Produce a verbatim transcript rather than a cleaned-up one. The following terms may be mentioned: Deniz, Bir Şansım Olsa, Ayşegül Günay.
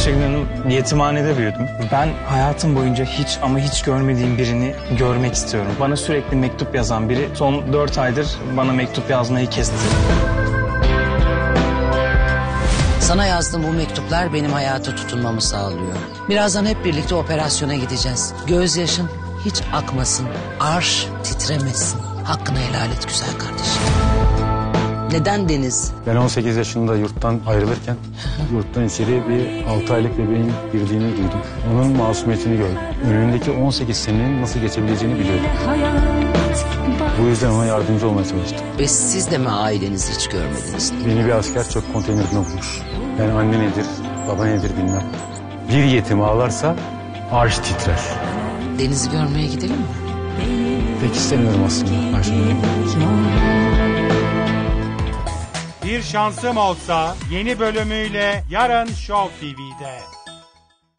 Ayşegül Hanım, yetimhanede büyüdüm. Ben hayatım boyunca hiç ama hiç görmediğim birini görmek istiyorum. Bana sürekli mektup yazan biri son dört aydır bana mektup yazmayı kesti. Sana yazdığım bu mektuplar benim hayata tutunmamı sağlıyor. Birazdan hep birlikte operasyona gideceğiz. Gözyaşın hiç akmasın, arş titremesin. Hakkını helal et güzel kardeşim. Neden Deniz? Ben on sekiz yaşında yurttan ayrılırken yurttan içeriye bir altı aylık bebeğin girdiğini duydum. Onun masumiyetini gördüm. Önündeki on sekiz senenin nasıl geçebileceğini biliyordum. Bu yüzden ona yardımcı olmaya çalıştım. Ve siz de mi ailenizi hiç görmediniz? Beni bir asker çöp konteynerine bulmuş. Yani anne nedir, baba nedir bilmem. Bir yetim ağlarsa arş titrer. Deniz'i görmeye gidelim mi? Pek istemiyorum aslında. Ayşegül. Bir Şansım Olsa yeni bölümüyle yarın Show T V'de.